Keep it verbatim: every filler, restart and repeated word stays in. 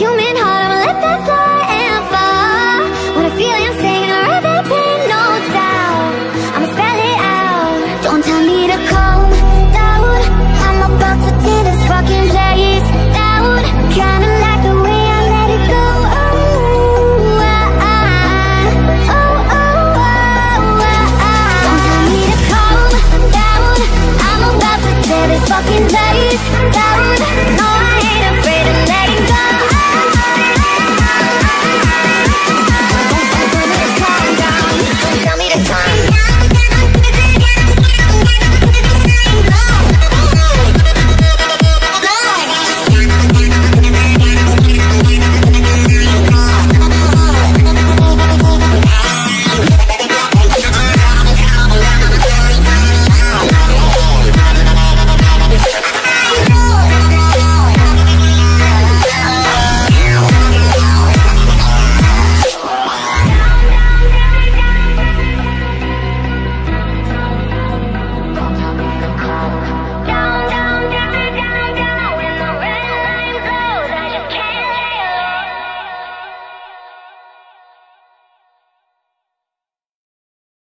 human heart.